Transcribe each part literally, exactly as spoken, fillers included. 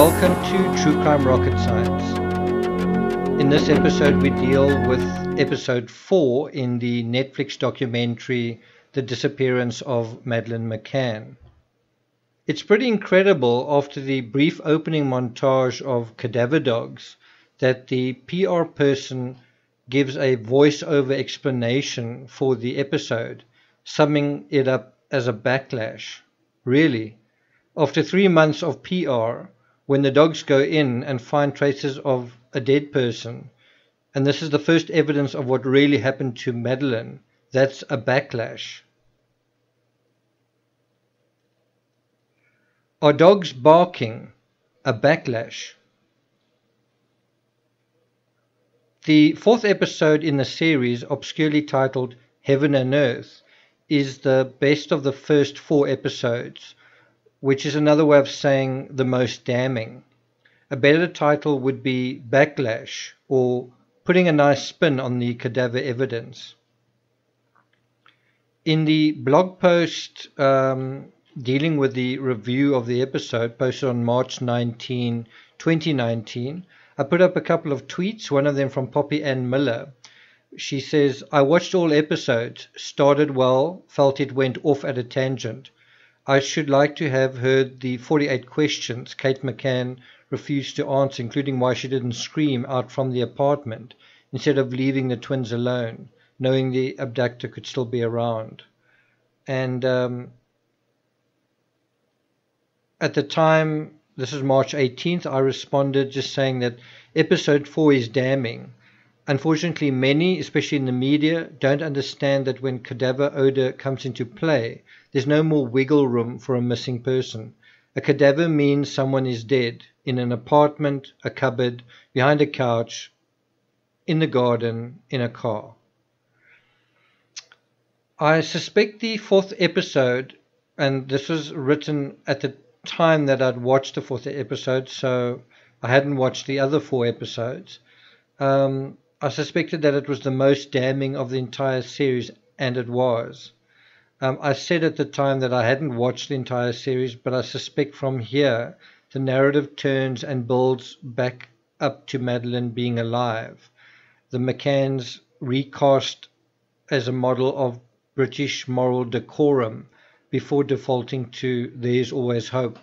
Welcome to True Crime Rocket Science. In this episode, we deal with episode four in the Netflix documentary, The Disappearance of Madeleine McCann. It's pretty incredible, after the brief opening montage of Cadaver Dogs, that the P R person gives a voiceover explanation for the episode, summing it up as a backlash. Really, after three months of P R, when the dogs go in and find traces of a dead person, and this is the first evidence of what really happened to Madeleine, that's a backlash. Are dogs barking a backlash? The fourth episode in the series, obscurely titled Heaven and Earth, is the best of the first four episodes, which is another way of saying the most damning. A better title would be Backlash, or putting a nice spin on the cadaver evidence. In the blog post um, dealing with the review of the episode, posted on March nineteenth, twenty nineteen, I put up a couple of tweets, one of them from Poppy Ann Miller. She says, "I watched all episodes, started well, felt it went off at a tangent. I should like to have heard the forty-eight questions Kate McCann refused to answer, including why she didn't scream out from the apartment instead of leaving the twins alone, knowing the abductor could still be around." And um, at the time, this is March eighteenth, I responded just saying that episode four is damning. Unfortunately, many, especially in the media, don't understand that when cadaver odor comes into play, there's no more wiggle room for a missing person. A cadaver means someone is dead in an apartment, a cupboard, behind a couch, in the garden, in a car. I suspect the fourth episode, and this was written at the time that I'd watched the fourth episode, so I hadn't watched the other four episodes. Um, I suspected that it was the most damning of the entire series, and it was. Um, I said at the time that I hadn't watched the entire series, but I suspect from here the narrative turns and builds back up to Madeleine being alive. The McCanns recast as a model of British moral decorum before defaulting to There's Always Hope.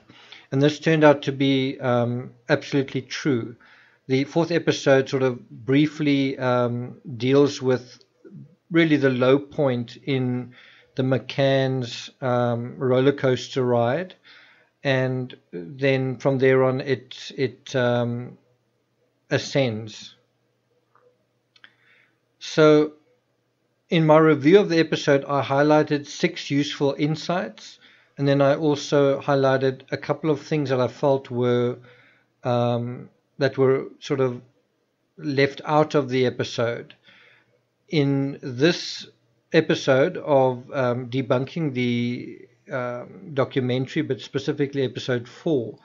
And this turned out to be um, absolutely true. The fourth episode sort of briefly um, deals with really the low point in the McCann's um, roller coaster ride. And then from there on, it, it um, ascends. So in my review of the episode, I highlighted six useful insights, and then I also highlighted a couple of things that I felt were um, that were sort of left out of the episode. In this episode of um, debunking the um, documentary, but specifically episode four,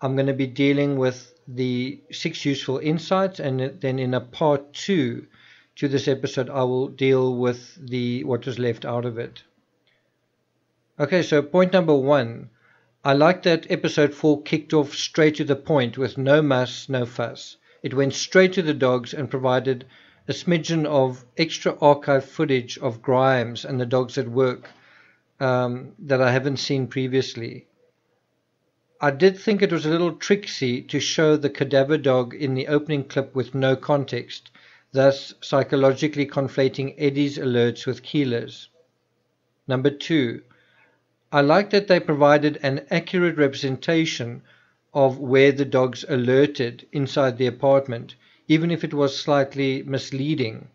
I'm going to be dealing with the six useful insights, and then in a part two to this episode, I will deal with the what was left out of it. Okay, so point number one. I like that episode four kicked off straight to the point with no muss, no fuss. It went straight to the dogs and provided a smidgen of extra archive footage of Grimes and the dogs at work um, that I haven't seen previously. I did think it was a little tricksy to show the cadaver dog in the opening clip with no context, thus psychologically conflating Eddie's alerts with Keela's. Number two, I like that they provided an accurate representation of where the dogs alerted inside the apartment, even if it was slightly misleading,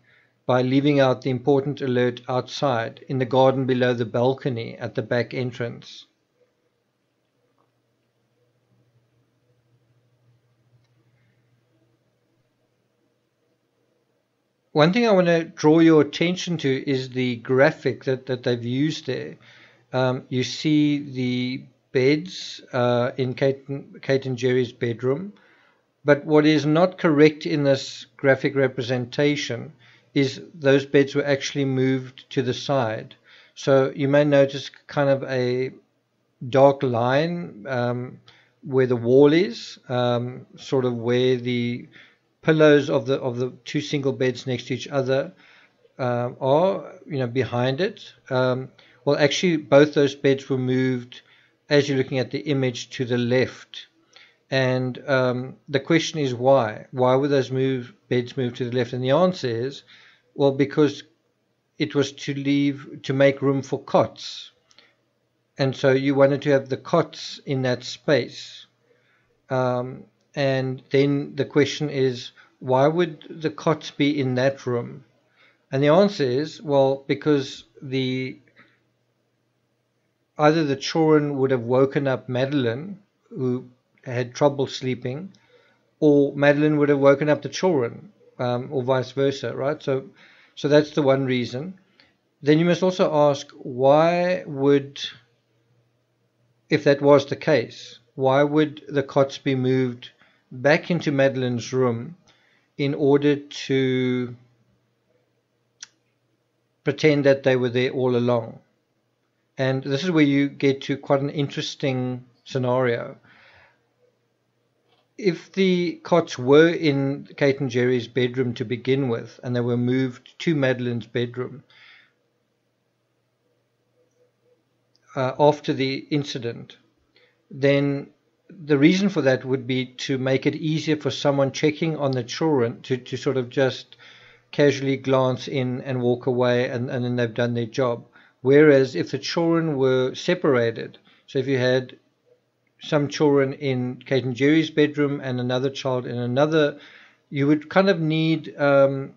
by leaving out the important alert outside in the garden below the balcony at the back entrance. One thing I want to draw your attention to is the graphic that, that they've used there. Um, you see the beds uh, in Kate, Kate and Jerry's bedroom. But what is not correct in this graphic representation is those beds were actually moved to the side. So you may notice kind of a dark line um, where the wall is, um, sort of where the pillows of the of the two single beds next to each other uh, are, you know, behind it. Um, well, actually, both those beds were moved as you're looking at the image to the left. And um, the question is why? Why were those move, beds moved to the left? And the answer is, well, because it was to leave to make room for cots. And so you wanted to have the cots in that space. Um, and then the question is, why would the cots be in that room? And the answer is, well, because the either the children would have woken up Madeleine, who had trouble sleeping, or Madeleine would have woken up the children, um, or vice versa, right? So, so that's the one reason. Then you must also ask, why would, if that was the case, why would the cots be moved back into Madeleine's room in order to pretend that they were there all along? And this is where you get to quite an interesting scenario. If the cots were in Kate and Jerry's bedroom to begin with, and they were moved to Madeleine's bedroom uh, after the incident, then the reason for that would be to make it easier for someone checking on the children to, to sort of just casually glance in and walk away, and, and then they've done their job. Whereas if the children were separated, so if you had some children in Kate and Jerry's bedroom and another child in another, you would kind of need um,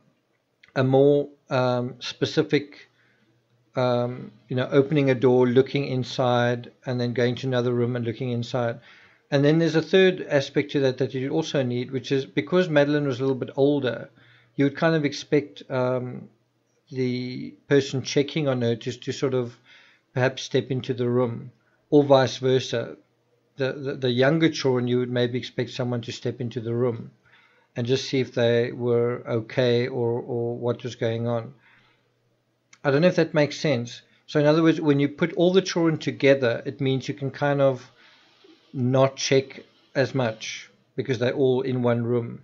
a more um, specific, um, you know, opening a door, looking inside, and then going to another room and looking inside. And then there's a third aspect to that that you also need, which is because Madeleine was a little bit older, you would kind of expect um, the person checking on her just to sort of perhaps step into the room, or vice versa. The, the, the younger children, you would maybe expect someone to step into the room and just see if they were okay, or, or what was going on. I don't know if that makes sense. So in other words, when you put all the children together, it means you can kind of not check as much because they're all in one room.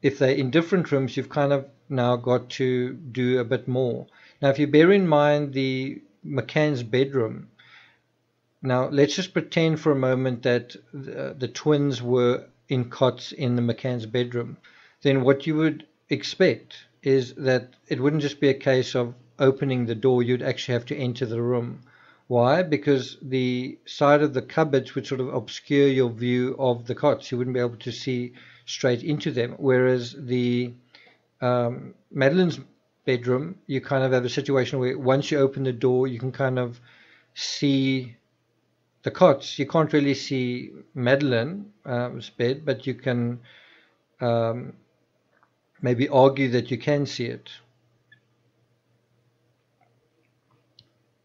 If they're in different rooms, you've kind of now got to do a bit more. Now, if you bear in mind the McCann's bedroom, now, let's just pretend for a moment that the, the twins were in cots in the McCann's bedroom. Then what you would expect is that it wouldn't just be a case of opening the door. You'd actually have to enter the room. Why? Because the side of the cupboards would sort of obscure your view of the cots. You wouldn't be able to see straight into them. Whereas the um, Madeleine's bedroom, you kind of have a situation where once you open the door, you can kind of see the cots. You can't really see Madeleine's bed, but you can um, maybe argue that you can see it.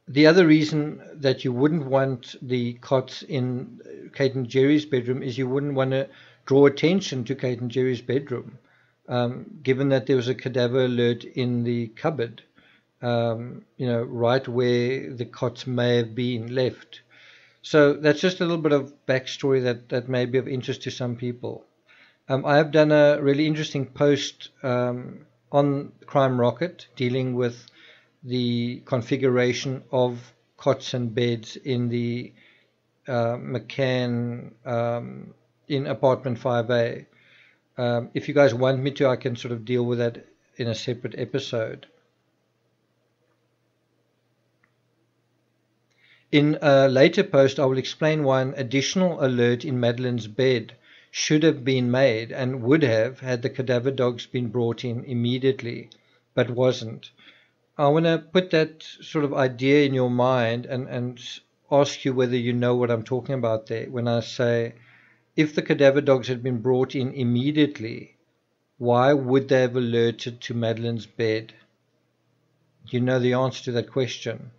The other reason that you wouldn't want the cots in Kate and Jerry's bedroom is you wouldn't want to draw attention to Kate and Jerry's bedroom, um, given that there was a cadaver alert in the cupboard, um, you know, right where the cots may have been left. So that's just a little bit of backstory that, that may be of interest to some people. Um, I have done a really interesting post um, on Crime Rocket dealing with the configuration of cots and beds in the uh, McCann um, in apartment five A. Um, if you guys want me to, I can sort of deal with that in a separate episode. In a later post, I will explain why an additional alert in Madeleine's bed should have been made and would have had the cadaver dogs been brought in immediately, but wasn't. I want to put that sort of idea in your mind and, and ask you whether you know what I'm talking about there when I say, if the cadaver dogs had been brought in immediately, why would they have alerted to Madeleine's bed? You know the answer to that question.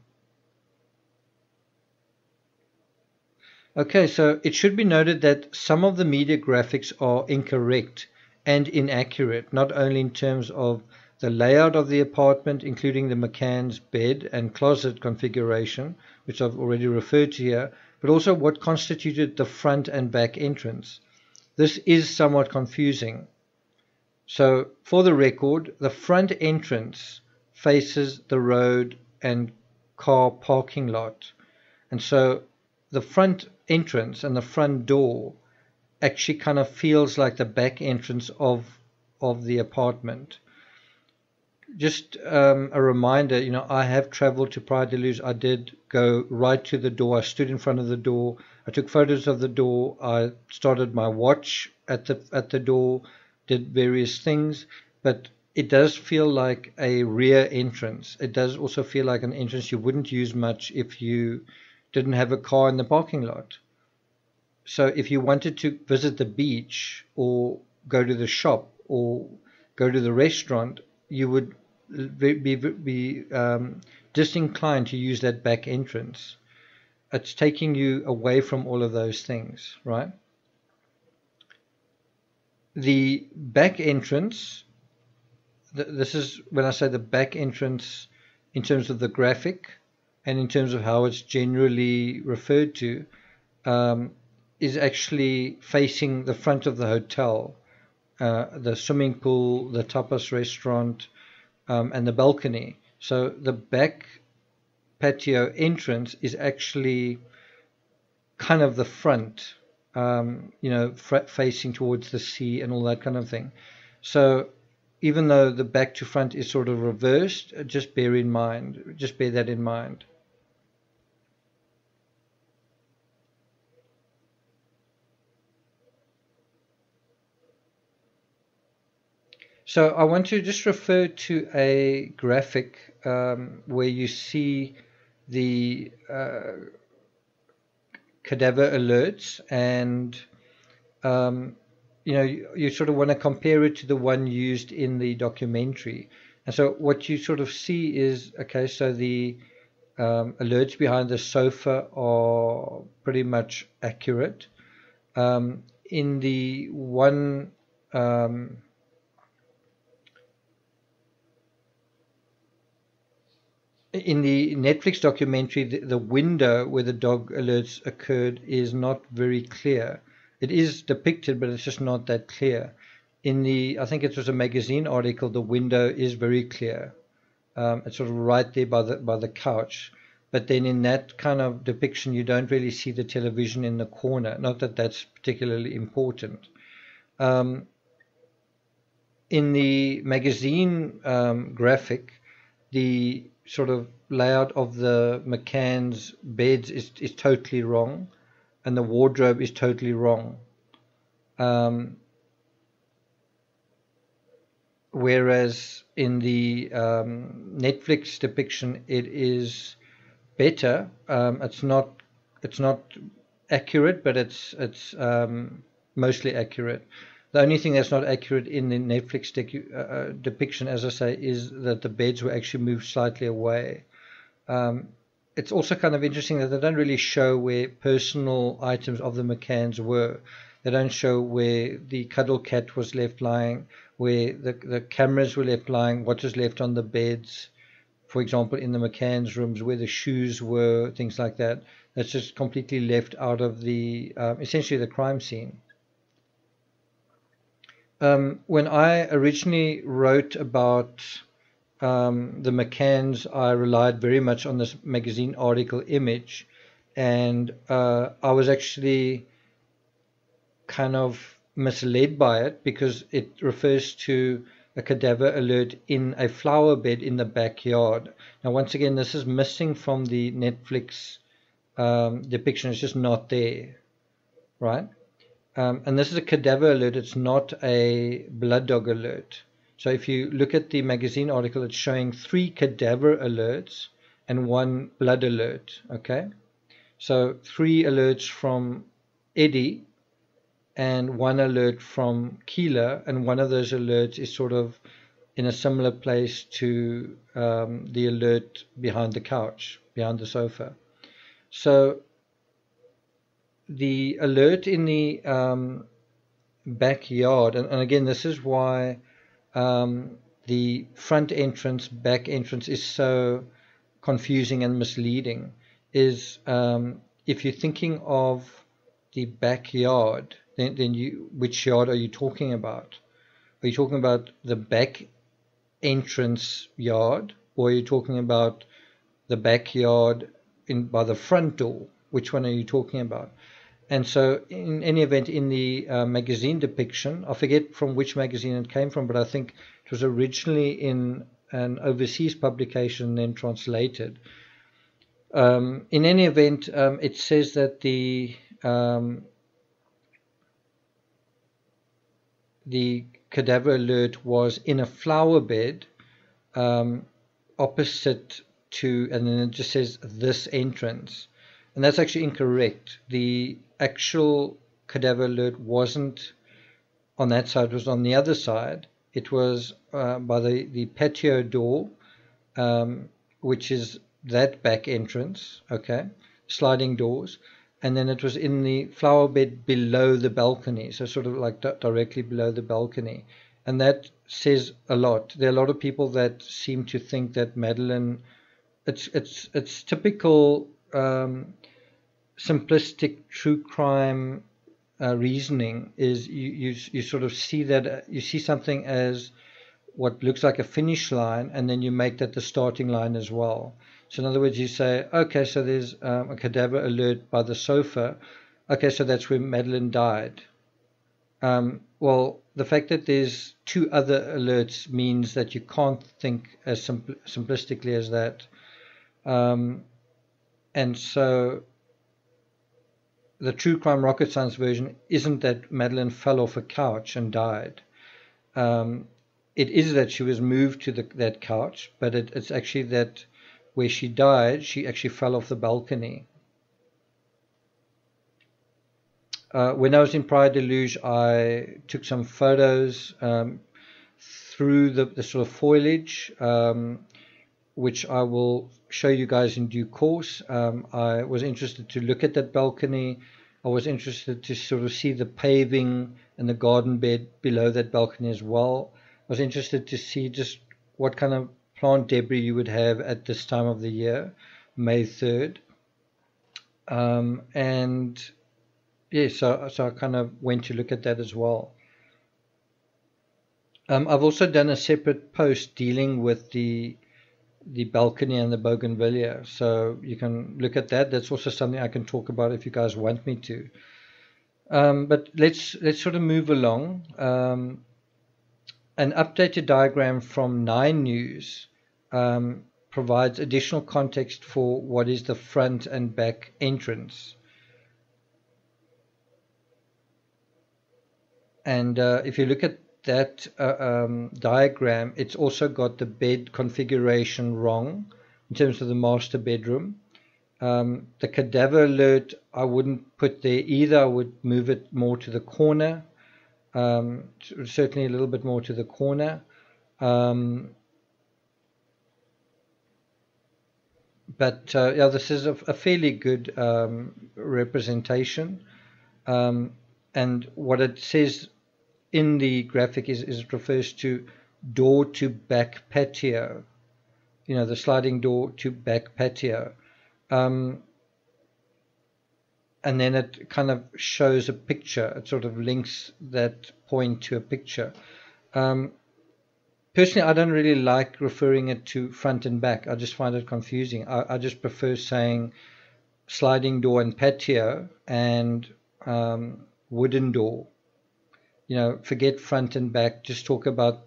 Okay, so it should be noted that some of the media graphics are incorrect and inaccurate, not only in terms of the layout of the apartment, including the McCann's bed and closet configuration, which I've already referred to here, but also what constituted the front and back entrance. This is somewhat confusing. So, for the record, the front entrance faces the road and car parking lot. And so the front entrance and the front door actually kind of feels like the back entrance of of the apartment. Just um, a reminder, you know, I have traveled to Praia da Luz. I did go right to the door. I stood in front of the door. I took photos of the door. I started my watch at the at the door, did various things, but it does feel like a rear entrance. It does also feel like an entrance you wouldn't use much if you didn't have a car in the parking lot. So if you wanted to visit the beach or go to the shop or go to the restaurant, you would be, be um, disinclined to use that back entrance. It's taking you away from all of those things, right? The back entrance... This is when I say the back entrance in terms of the graphic and in terms of how it's generally referred to, um, is actually facing the front of the hotel, uh, the swimming pool, the tapas restaurant, um, and the balcony. So the back patio entrance is actually kind of the front, um, you know, facing towards the sea and all that kind of thing. So even though the back to front is sort of reversed, just bear in mind, just bear that in mind. So I want to just refer to a graphic um, where you see the uh, cadaver alerts, and um, you know, you, you sort of want to compare it to the one used in the documentary. And so what you sort of see is, okay, so the um, alerts behind the sofa are pretty much accurate. Um, in the one, um, in the Netflix documentary, the, the window where the dog alerts occurred is not very clear. It is depicted, but it's just not that clear. In the, I think it was a magazine article, the window is very clear. Um, it's sort of right there by the, by the couch. But then in that kind of depiction, you don't really see the television in the corner. Not that that's particularly important. Um, in the magazine um, graphic, the sort of layout of the McCann's beds is, is totally wrong. And the wardrobe is totally wrong. Um, whereas in the um, Netflix depiction, it is better. Um, it's not. It's not accurate, but it's it's um, mostly accurate. The only thing that's not accurate in the Netflix de uh, depiction, as I say, is that the beds were actually moved slightly away. Um, It's also kind of interesting that they don't really show where personal items of the McCanns were. They don't show where the cuddle cat was left lying, where the, the cameras were left lying, what was left on the beds, for example, in the McCanns' rooms, where the shoes were, things like that. That's just completely left out of the, um, essentially the crime scene. Um, when I originally wrote about Um, the McCanns, I relied very much on this magazine article image, and uh, I was actually kind of misled by it because it refers to a cadaver alert in a flower bed in the backyard. Now, once again, this is missing from the Netflix um, depiction. It's just not there, right? Um, and this is a cadaver alert. It's not a blood dog alert. So if you look at the magazine article, it's showing three cadaver alerts and one blood alert, okay? So three alerts from Eddie and one alert from Keela, and one of those alerts is sort of in a similar place to um, the alert behind the couch, behind the sofa. So the alert in the um, backyard, and, and again, this is why Um, the front entrance, back entrance is so confusing and misleading, is um, if you're thinking of the backyard, then, then you, which yard are you talking about? Are you talking about the back entrance yard, or are you talking about the backyard in by the front door? Which one are you talking about? And so in any event, in the uh, magazine depiction, I forget from which magazine it came from, but I think it was originally in an overseas publication, then translated. Um, in any event, um, it says that the um, the cadaver alert was in a flower bed um, opposite to, and then it just says this entrance, and that's actually incorrect. The actual cadaver alert wasn't on that side; it was on the other side. It was uh, by the the patio door, um, which is that back entrance, okay, sliding doors, and then it was in the flower bed below the balcony, so sort of like d directly below the balcony, and that says a lot. There are a lot of people that seem to think that Madeleine, it's it's it's typical um, simplistic true crime uh, reasoning is you, you you sort of see that uh, you see something as what looks like a finish line, and then you make that the starting line as well. So in other words, you say, okay, so there's um, a cadaver alert by the sofa. Okay, so that's where Madeleine died. Um, well, the fact that there's two other alerts means that you can't think as simpl simplistically as that. Um, and so the True Crime Rocket Science version isn't that Madeleine fell off a couch and died. Um, it is that she was moved to the, that couch, but it, it's actually that where she died, she actually fell off the balcony. Uh, when I was in Praia da Luz, I took some photos um, through the, the sort of foliage, um, which I will show you guys in due course. Um, I was interested to look at that balcony. I was interested to sort of see the paving and the garden bed below that balcony as well. I was interested to see just what kind of plant debris you would have at this time of the year, May third. Um, and yeah, so, so I kind of went to look at that as well. Um, I've also done a separate post dealing with the the balcony and the bougainvillea. So you can look at that. That's also something I can talk about if you guys want me to. Um, but let's, let's sort of move along. Um, An updated diagram from Nine News um, provides additional context for what is the front and back entrance. And uh, if you look at that uh, um, diagram, it's also got the bed configuration wrong in terms of the master bedroom. Um, the cadaver alert, I wouldn't put there either. I would move it more to the corner. Um, certainly a little bit more to the corner, um, but uh, yeah, this is a, a fairly good um, representation, um, and what it says in the graphic is, is it refers to door to back patio, you know, the sliding door to back patio, um, and then it kind of shows a picture. It sort of links that point to a picture. Um, personally, I don't really like referring it to front and back. I just find it confusing. I, I just prefer saying sliding door and patio and um, wooden door. You know, forget front and back. Just talk about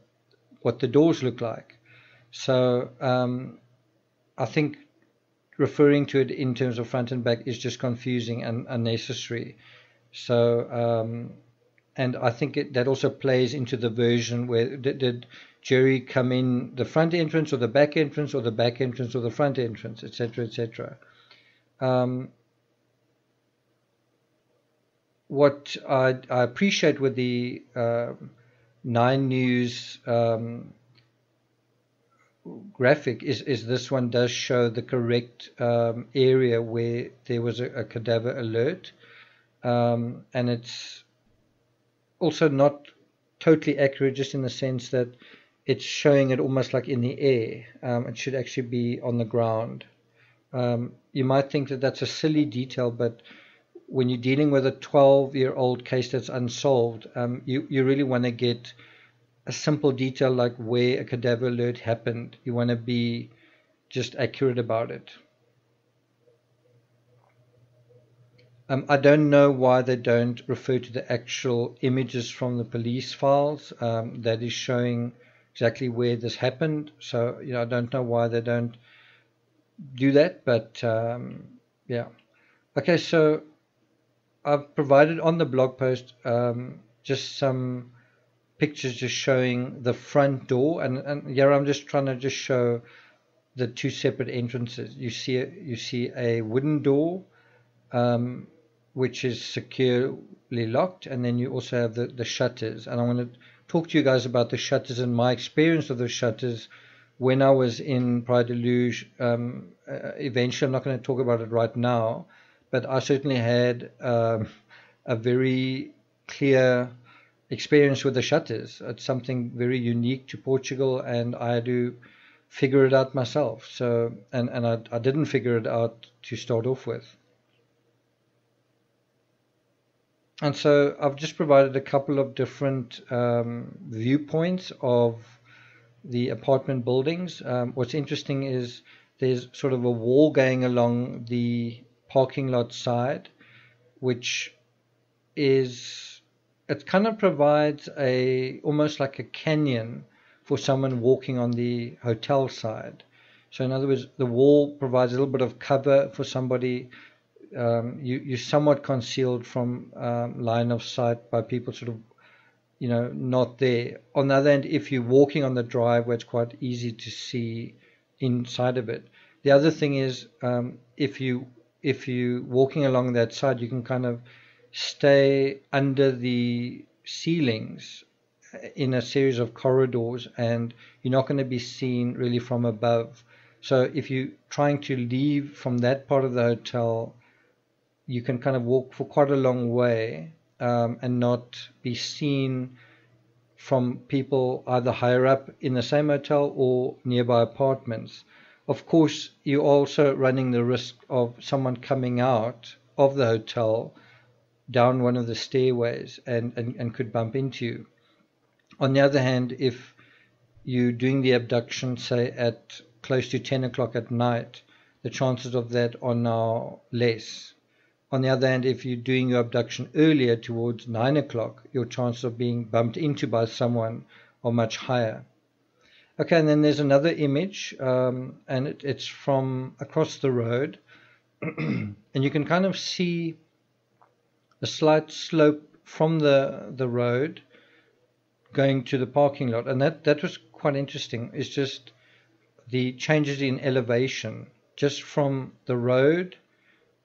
what the doors look like. So um, I think referring to it in terms of front and back is just confusing and unnecessary. So, um, and I think it, that also plays into the version where did, did Jerry come in the front entrance or the back entrance or the back entrance or the front entrance, et cetera, et cetera. Um, what I, I appreciate with the uh, Nine News Um, graphic is is this one does show the correct um, area where there was a, a cadaver alert, um, and it's also not totally accurate, just in the sense that it's showing it almost like in the air. Um, it should actually be on the ground. Um, you might think that that's a silly detail, but when you're dealing with a twelve-year-old case that's unsolved, um, you, you really want to get a simple detail like where a cadaver alert happened. You want to be just accurate about it. Um, I don't know why they don't refer to the actual images from the police files um, that is showing exactly where this happened. So, you know, I don't know why they don't do that, but um, yeah. Okay, so I've provided on the blog post um, just some pictures just showing the front door, and, and here I'm just trying to just show the two separate entrances. You see a, you see a wooden door, um, which is securely locked, and then you also have the, the shutters. And I want to talk to you guys about the shutters and my experience of the shutters when I was in Praia da Luz. Um, uh, eventually, I'm not going to talk about it right now, but I certainly had um, a very clear experience with the shutters. It's something very unique to Portugal, and I had to figure it out myself. So, and, and I, I didn't figure it out to start off with. And so I've just provided a couple of different um, viewpoints of the apartment buildings. Um, what's interesting is there's sort of a wall going along the parking lot side, which is, it kind of provides a, almost like a canyon for someone walking on the hotel side. So in other words, the wall provides a little bit of cover for somebody. Um, you, you're somewhat concealed from um, line of sight by people sort of, you know, not there. On the other hand, if you're walking on the driveway, it's quite easy to see inside of it. The other thing is, um, if, you, if you're walking along that side, you can kind of stay under the ceilings in a series of corridors, and you're not going to be seen really from above. So if you're trying to leave from that part of the hotel, you can kind of walk for quite a long way um, and not be seen from people either higher up in the same hotel or nearby apartments. Of course, you're also running the risk of someone coming out of the hotel down one of the stairways and, and, and could bump into you. On the other hand, if you're doing the abduction, say, at close to ten o'clock at night, the chances of that are now less. On the other hand, if you're doing your abduction earlier towards nine o'clock, your chances of being bumped into by someone are much higher. Okay, and then there's another image, um, and it, it's from across the road. And you can kind of see a slight slope from the, the road going to the parking lot. And that, that was quite interesting. It's just the changes in elevation, just from the road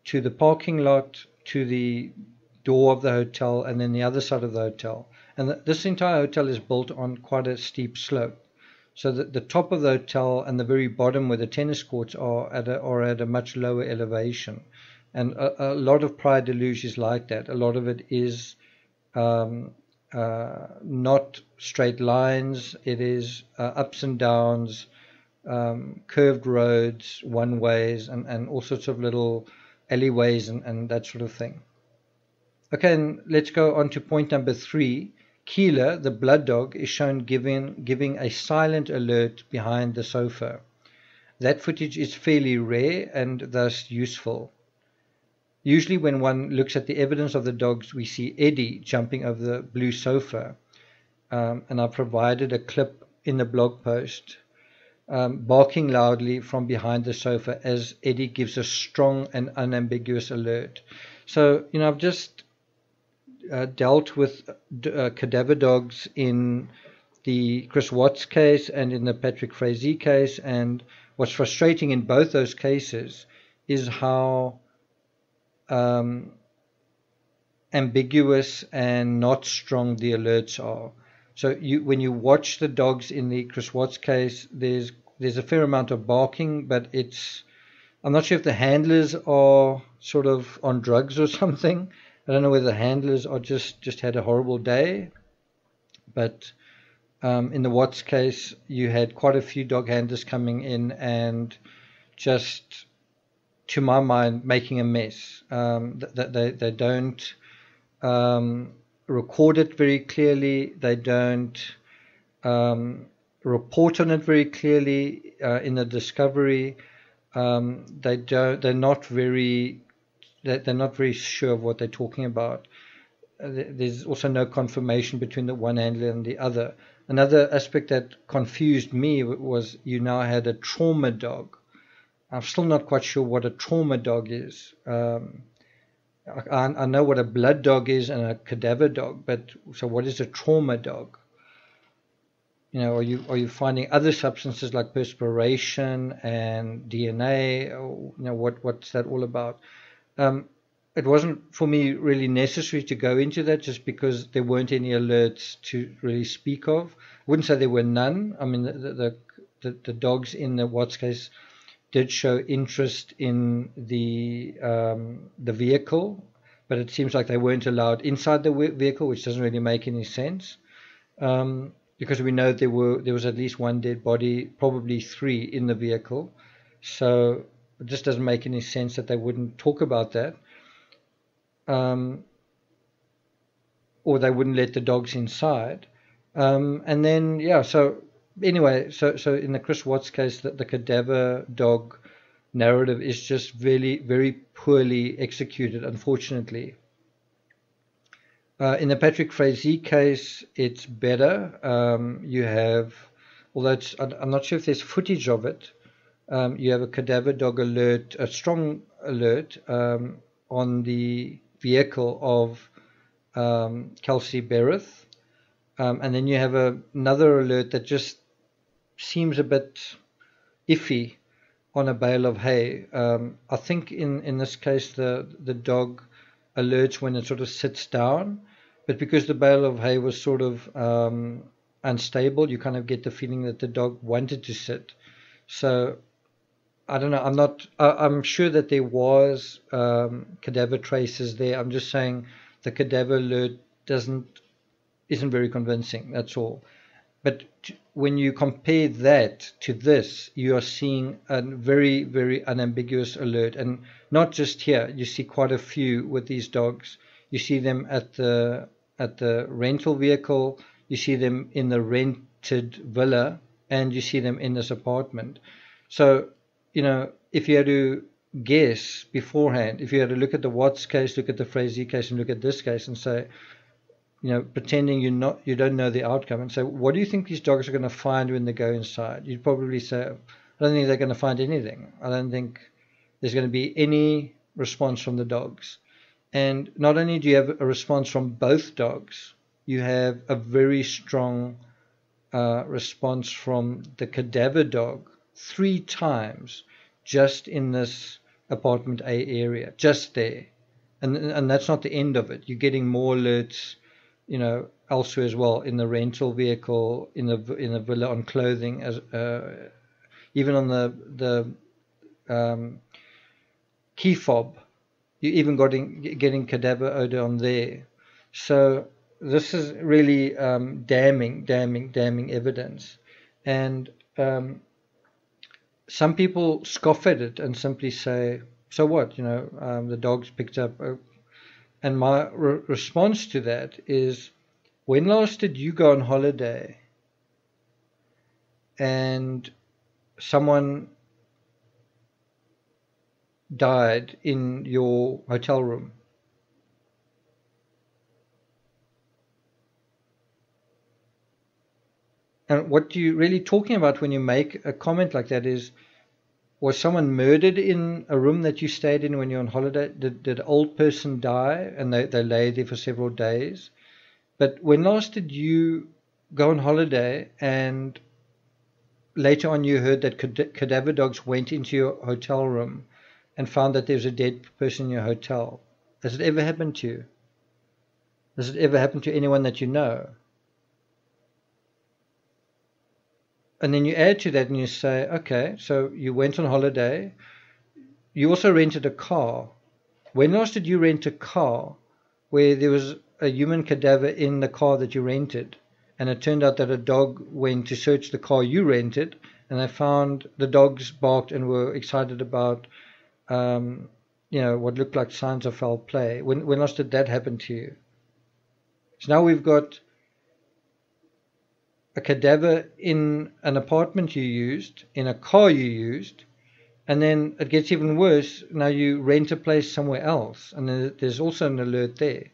to the parking lot, to the door of the hotel, and then the other side of the hotel. And th this entire hotel is built on quite a steep slope. So that the top of the hotel and the very bottom where the tennis courts are at a, are at a much lower elevation. And a, a lot of Praia da Luz is like that. A lot of it is um, uh, not straight lines. It is uh, ups and downs, um, curved roads, one-ways, and, and all sorts of little alleyways and, and that sort of thing. Okay, and let's go on to point number three. Keela, the blood dog, is shown giving, giving a silent alert behind the sofa. That footage is fairly rare and thus useful. Usually when one looks at the evidence of the dogs, we see Eddie jumping over the blue sofa. Um, and I provided a clip in the blog post Um, barking loudly from behind the sofa as Eddie gives a strong and unambiguous alert. So, you know, I've just uh, dealt with uh, cadaver dogs in the Chris Watts case and in the Patrick Frazee case, and what's frustrating in both those cases is how um, ambiguous and not strong the alerts are. So you, when you watch the dogs in the Chris Watts case, there's there's a fair amount of barking, but it's, I'm not sure if the handlers are sort of on drugs or something. I don't know whether the handlers are just, just had a horrible day. But um, in the Watts case, you had quite a few dog handlers coming in and just to my mind, making a mess. Um, they, they, they don't um, record it very clearly. They don't um, report on it very clearly uh, in the discovery. Um, they don't. They're not very. They're not very sure of what they're talking about. There's also no confirmation between the one handler and the other. Another aspect that confused me was you now had a trauma dog. I'm still not quite sure what a trauma dog is. Um, I, I know what a blood dog is and a cadaver dog, but so what is a trauma dog? You know, are you are you finding other substances like perspiration and D N A? Or, you know, what what's that all about? Um, It wasn't for me really necessary to go into that just because there weren't any alerts to really speak of. I wouldn't say there were none. I mean, the the, the, the dogs in the Watts case did show interest in the um, the vehicle, but it seems like they weren't allowed inside the vehicle, which doesn't really make any sense um, because we know there were there was at least one dead body, probably three in the vehicle. So it just doesn't make any sense that they wouldn't talk about that. Um, or they wouldn't let the dogs inside, um, and then yeah. So anyway, so so in the Chris Watts case, that the cadaver dog narrative is just really very poorly executed, unfortunately. Uh, in the Patrick Frazee case, it's better. Um, you have, although it's, I'm not sure if there's footage of it. Um, you have a cadaver dog alert, a strong alert. Um, on the vehicle of um, Kelsey Bereth. Um, and then you have a, another alert that just seems a bit iffy on a bale of hay. Um, I think in, in this case, the, the dog alerts when it sort of sits down. But because the bale of hay was sort of um, unstable, you kind of get the feeling that the dog wanted to sit. So I don't know. I'm not. I'm sure that there was um, cadaver traces there. I'm just saying the cadaver alert doesn't isn't very convincing. That's all. But when you compare that to this, you are seeing a very, very unambiguous alert, and not just here. You see quite a few with these dogs. You see them at the at the rental vehicle. You see them in the rented villa, and you see them in this apartment. So, you know, if you had to guess beforehand, if you had to look at the Watts case, look at the Frazee case, and look at this case, and say, you know, pretending you not you don't know the outcome, and say, what do you think these dogs are going to find when they go inside? You'd probably say, I don't think they're going to find anything. I don't think there's going to be any response from the dogs. And not only do you have a response from both dogs, you have a very strong uh, response from the cadaver dog three times just in this apartment A area, just there. And and that's not the end of it. You're getting more alerts, you know, elsewhere as well, in the rental vehicle, in the in the villa, on clothing, as uh, even on the the um, key fob. You're even getting getting cadaver odor on there. So this is really um, damning, damning, damning evidence. And um, some people scoff at it and simply say, so what, you know, um, the dog's picked up. Uh, and my re response to that is, when last did you go on holiday and someone died in your hotel room? And what you're really talking about when you make a comment like that is, was someone murdered in a room that you stayed in when you were on holiday? Did, did an old person die and they, they lay there for several days? But when last did you go on holiday and later on you heard that cad cadaver dogs went into your hotel room and found that there was a dead person in your hotel? Has it ever happened to you? Has it ever happened to anyone that you know? And then you add to that and you say, okay, so you went on holiday. You also rented a car. When last did you rent a car where there was a human cadaver in the car that you rented? And it turned out that a dog went to search the car you rented, and they found the dogs barked and were excited about um, you know, what looked like signs of foul play. When, when last did that happen to you? So now we've got a cadaver in an apartment you used, in a car you used, and then it gets even worse. Now you rent a place somewhere else, and then there's also an alert there.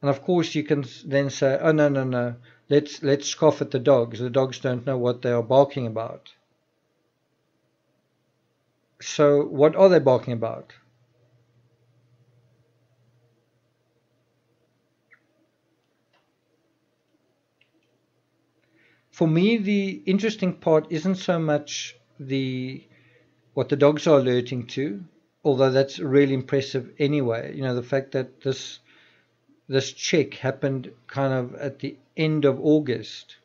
And of course you can then say, oh, no, no, no, let's, let's scoff at the dogs. The dogs don't know what they are barking about. So what are they barking about? For me, the interesting part isn't so much the what the dogs are alerting to, although that's really impressive anyway. You know, the fact that this this check happened kind of at the end of August.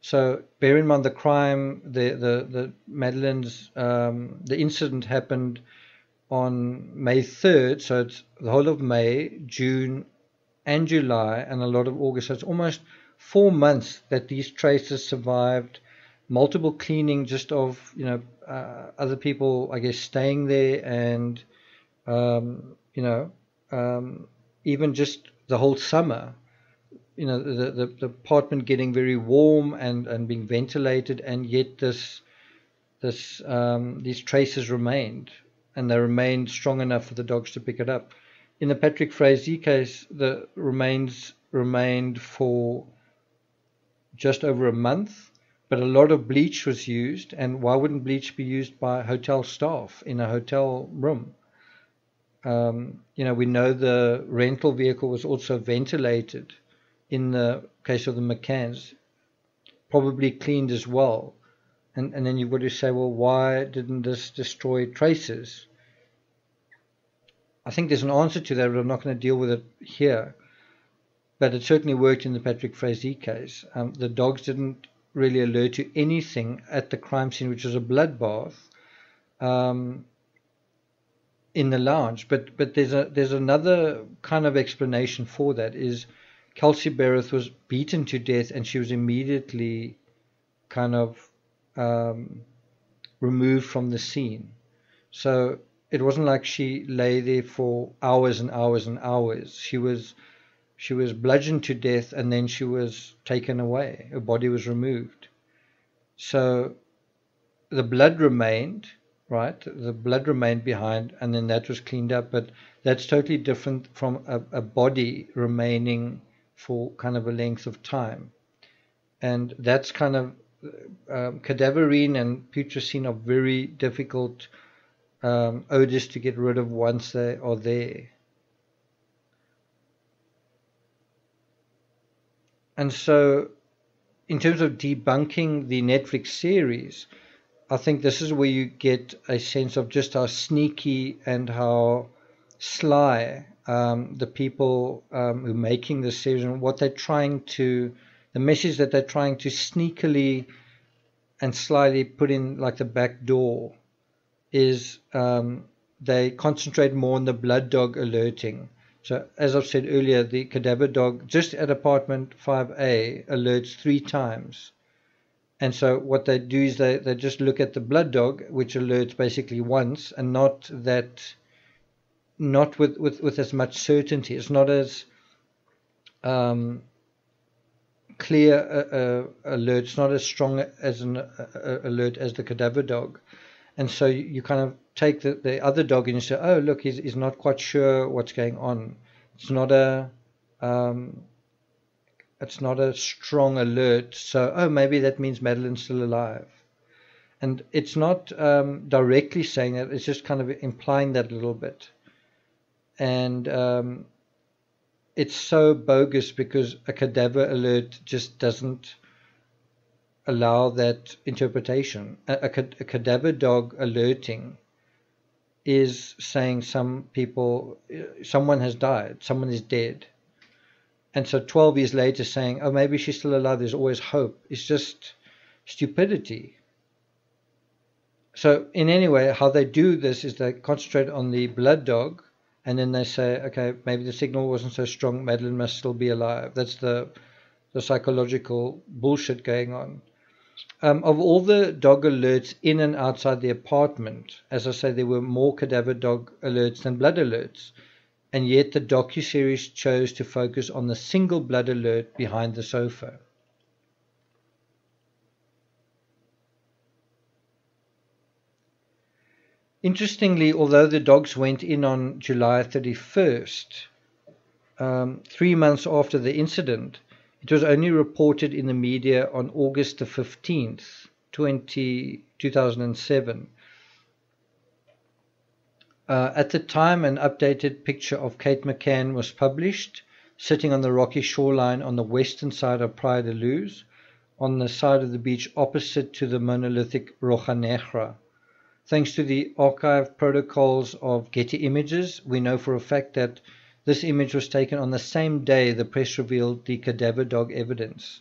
So bear in mind the crime, the the, the Madeleine's um, the incident happened on May third, so it's the whole of May, June, and July, and a lot of August. So it's almost four months that these traces survived multiple cleaning, just of, you know, uh, other people, I guess, staying there, and um, you know, um, even just the whole summer, you know, the, the, the apartment getting very warm and, and being ventilated, and yet this this um, these traces remained, and they remained strong enough for the dogs to pick it up. In the Patrick Frazee case, the remains remained for just over a month, but a lot of bleach was used. And why wouldn't bleach be used by hotel staff in a hotel room? Um, you know, we know the rental vehicle was also ventilated in the case of the McCanns, probably cleaned as well. And, and then you've got to say, well, why didn't this destroy traces? I think there's an answer to that, but I'm not going to deal with it here. But it certainly worked in the Patrick Frazee case. Um, the dogs didn't really alert to anything at the crime scene, which was a bloodbath um, in the lounge. But but there's a there's another kind of explanation for that. Is Kelsey Bereth was beaten to death, and she was immediately kind of um, removed from the scene. So it wasn't like she lay there for hours and hours and hours. She was. She was bludgeoned to death, and then she was taken away. Her body was removed. So the blood remained, right? The blood remained behind, and then that was cleaned up. But that's totally different from a, a body remaining for kind of a length of time. And that's kind of um, cadaverine and putrescine are very difficult um, odors to get rid of once they are there. And so in terms of debunking the Netflix series, I think this is where you get a sense of just how sneaky and how sly um, the people um, who are making this series, and what they're trying to, the message that they're trying to sneakily and slyly put in, like the back door, is um, they concentrate more on the blood dog alerting. So as I've said earlier, the cadaver dog just at apartment five A alerts three times. And so what they do is they, they just look at the blood dog, which alerts basically once, and not that, not with, with, with as much certainty. It's not as um, clear a, a alert. It's not as strong as an a, a alert as the cadaver dog. And so you, you kind of take the, the other dog and you say, oh, look, he's, he's not quite sure what's going on. It's not a um, it's not a strong alert. So, oh, maybe that means Madeleine's still alive. And it's not um, directly saying that. It's just kind of implying that a little bit. And um, it's so bogus because a cadaver alert just doesn't allow that interpretation. A, a, a cadaver dog alerting is saying some people, someone has died, someone is dead. And so twelve years later saying, oh, maybe she's still alive, there's always hope. It's just stupidity. So in any way, how they do this is they concentrate on the blood dog, and then they say, okay, maybe the signal wasn't so strong, Madeleine must still be alive. That's the, the psychological bullshit going on. Um, of all the dog alerts in and outside the apartment, as I say, there were more cadaver dog alerts than blood alerts, and yet the docuseries chose to focus on the single blood alert behind the sofa. Interestingly, although the dogs went in on July thirty-first, um, three months after the incident, it was only reported in the media on August the fifteenth, two thousand seven. Uh, at the time, an updated picture of Kate McCann was published, sitting on the rocky shoreline on the western side of Praia da Luz, on the side of the beach opposite to the monolithic Rocha Negra. Thanks to the archive protocols of Getty Images, we know for a fact that this image was taken on the same day the press revealed the cadaver dog evidence.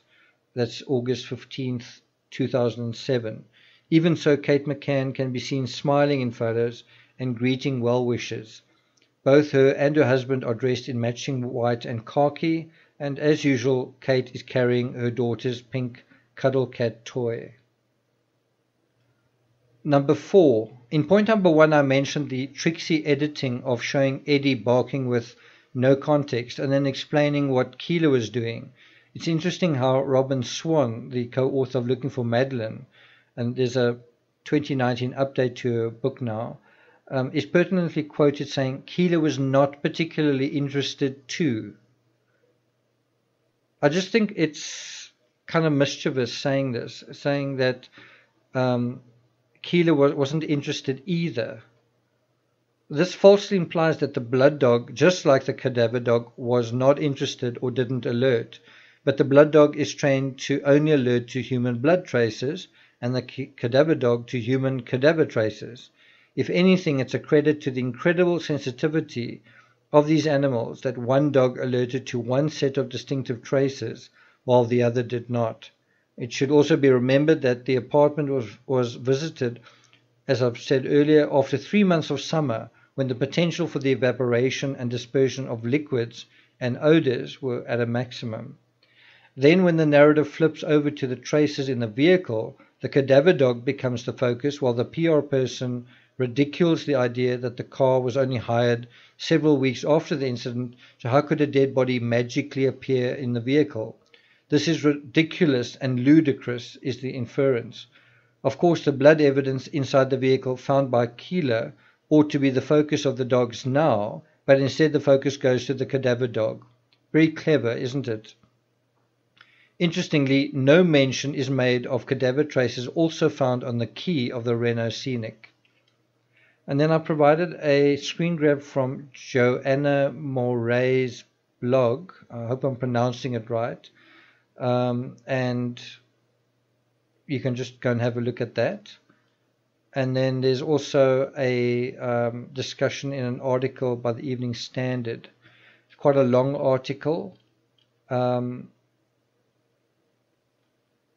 That's August fifteenth, two thousand seven. Even so, Kate McCann can be seen smiling in photos and greeting well-wishers. Both her and her husband are dressed in matching white and khaki, and as usual, Kate is carrying her daughter's pink cuddle cat toy. Number four. In point number one, I mentioned the tricksy editing of showing Eddie barking with no context and then explaining what Keela was doing. It's interesting how Robin Swann, the co-author of Looking for Madeleine, and there's a twenty nineteen update to her book now, um, is pertinently quoted saying, "Keela was not particularly interested too." I just think it's kind of mischievous saying this, saying that... Um, Keela wasn't interested either. This falsely implies that the blood dog, just like the cadaver dog, was not interested or didn't alert. But the blood dog is trained to only alert to human blood traces and the cadaver dog to human cadaver traces. If anything, it's a credit to the incredible sensitivity of these animals that one dog alerted to one set of distinctive traces while the other did not. It should also be remembered that the apartment was, was visited, as I've said earlier, after three months of summer, when the potential for the evaporation and dispersion of liquids and odors were at a maximum. Then when the narrative flips over to the traces in the vehicle, the cadaver dog becomes the focus, while the P R person ridicules the idea that the car was only hired several weeks after the incident, so how could a dead body magically appear in the vehicle? This is ridiculous and ludicrous, is the inference. Of course, the blood evidence inside the vehicle found by Keela ought to be the focus of the dogs now, but instead the focus goes to the cadaver dog. Very clever, isn't it? Interestingly, no mention is made of cadaver traces also found on the key of the Renault Scenic. And then I provided a screen grab from Joanna Moray's blog. I hope I'm pronouncing it right. Um, and you can just go and have a look at that. And then there's also a um, discussion in an article by the Evening Standard. It's quite a long article. Um,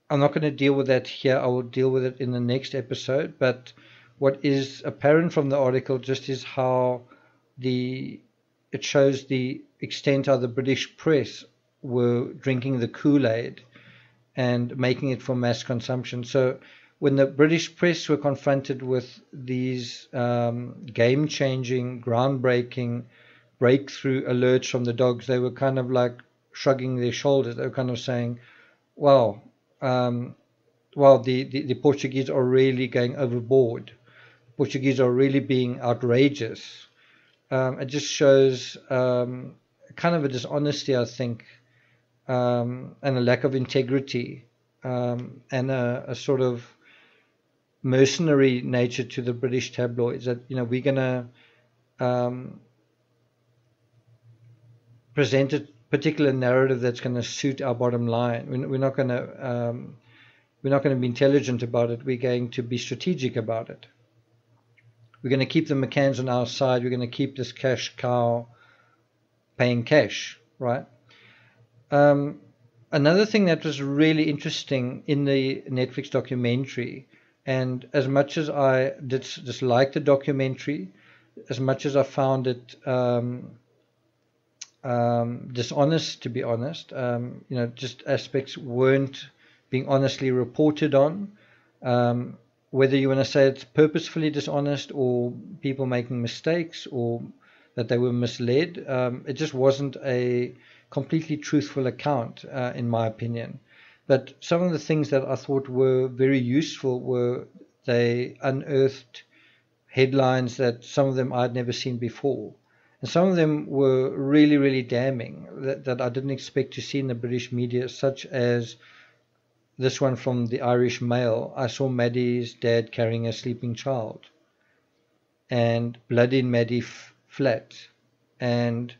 I'm not going to deal with that here. I will deal with it in the next episode. But what is apparent from the article just is how the it shows the extent of the British press were drinking the Kool-Aid and making it for mass consumption. So when the British press were confronted with these um, game-changing, groundbreaking, breakthrough alerts from the dogs, they were kind of like shrugging their shoulders. They were kind of saying, wow, um, wow, the, the, the Portuguese are really going overboard. The Portuguese are really being outrageous. Um, it just shows um, kind of a dishonesty, I think, Um, and a lack of integrity um, and a, a sort of mercenary nature to the British tabloids that, you know, we're going to um, present a particular narrative that's going to suit our bottom line. We're, we're not going to um, we're not going to be intelligent about it. We're going to be strategic about it. We're going to keep the McCanns on our side. We're going to keep this cash cow paying cash, right? Um, another thing that was really interesting in the Netflix documentary, and as much as I dis disliked the documentary, as much as I found it um, um, dishonest, to be honest, um, you know, just aspects weren't being honestly reported on, um, whether you want to say it's purposefully dishonest or people making mistakes or that they were misled. Um, it just wasn't a completely truthful account, uh, in my opinion. But some of the things that I thought were very useful were they unearthed headlines that some of them I'd never seen before. And some of them were really, really damning that, that I didn't expect to see in the British media, such as this one from the Irish Mail. I saw Maddie's dad carrying a sleeping child, and blood in Maddie f flat, and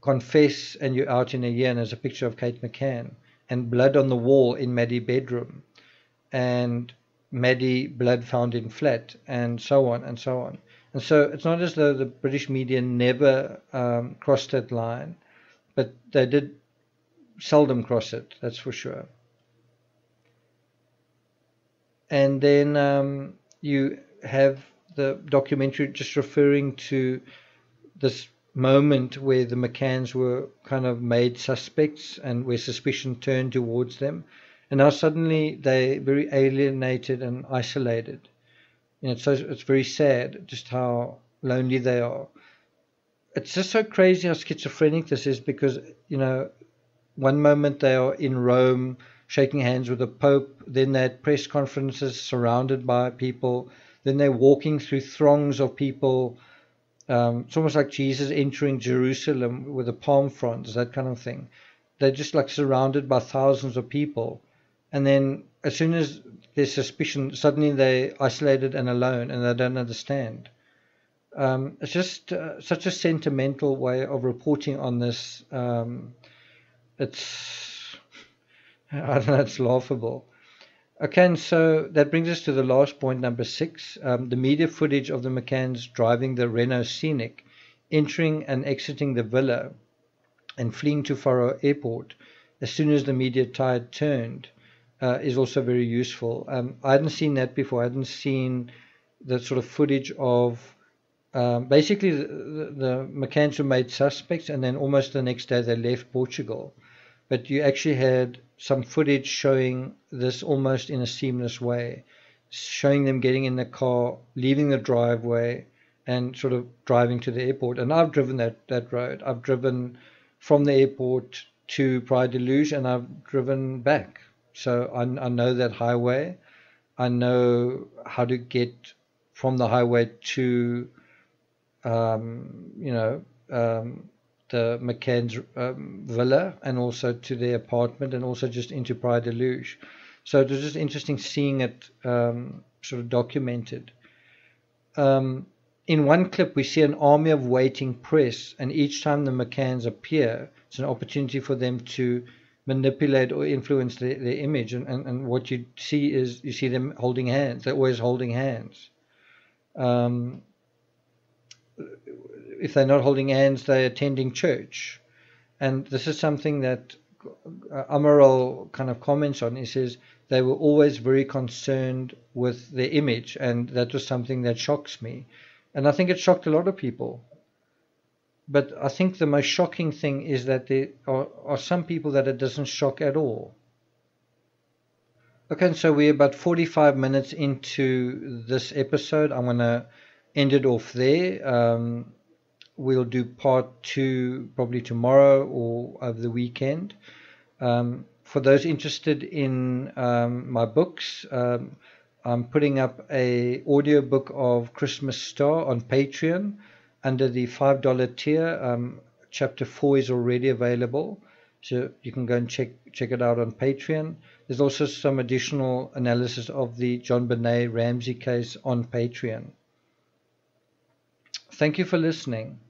confess and you're out in a year, and there's a picture of Kate McCann, and blood on the wall in Maddie's bedroom, and Maddie blood found in flat, and so on and so on. And so it's not as though the British media never um, crossed that line, but they did seldom cross it, that's for sure. And then um, you have the documentary just referring to this moment where the McCanns were kind of made suspects and where suspicion turned towards them. And now suddenly they're very alienated and isolated. You know, it's, so, it's very sad just how lonely they are. It's just so crazy how schizophrenic this is, because, you know, one moment they are in Rome shaking hands with the Pope, then they're at press conferences surrounded by people, then they're walking through throngs of people. Um, it's almost like Jesus entering Jerusalem with the palm fronds, that kind of thing. They're just like surrounded by thousands of people. And then as soon as there's suspicion, suddenly they're isolated and alone and they don't understand. Um, it's just uh, such a sentimental way of reporting on this. Um, it's, I don't know, it's laughable. Okay, and so that brings us to the last point, number six. Um, the media footage of the McCanns driving the Renault Scenic, entering and exiting the villa and fleeing to Faro Airport as soon as the media tide turned, uh, is also very useful. Um, I hadn't seen that before. I hadn't seen that sort of footage of um, basically the, the, the McCanns were made suspects and then almost the next day they left Portugal. But you actually had some footage showing this almost in a seamless way, showing them getting in the car, leaving the driveway and sort of driving to the airport. And I've driven that, that road. I've driven from the airport to Praia da Luz and I've driven back. So I, I know that highway. I know how to get from the highway to, um, you know, um, the McCann's um, villa and also to their apartment and also just into Praia da Luz. So it was just interesting seeing it um, sort of documented. Um, in one clip, we see an army of waiting press, and each time the McCanns appear, it's an opportunity for them to manipulate or influence their, their image. And, and, and what you see is you see them holding hands. They're always holding hands. Um, If they're not holding hands, they're attending church. And this is something that Amaral kind of comments on. He says they were always very concerned with their image, and that was something that shocks me. And I think it shocked a lot of people. But I think the most shocking thing is that there are, are some people that it doesn't shock at all. Okay, and so we're about forty-five minutes into this episode. I'm going to end it off there. Um, We'll do part two probably tomorrow or over the weekend. Um, for those interested in um, my books, um, I'm putting up a audiobook of Christmas Star on Patreon under the five dollar tier. Um, chapter four is already available, so you can go and check, check it out on Patreon. There's also some additional analysis of the John Benet Ramsey case on Patreon. Thank you for listening.